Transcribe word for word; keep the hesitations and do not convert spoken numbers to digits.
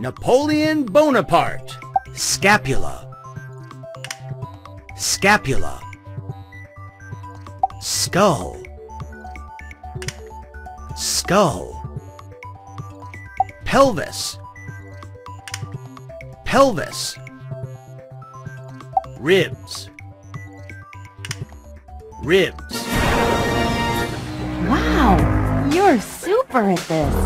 Napoleon Bonaparte. Scapula. Scapula. Skull. Skull. Pelvis. Pelvis. Ribs. Ribs. Wow! You're super at this!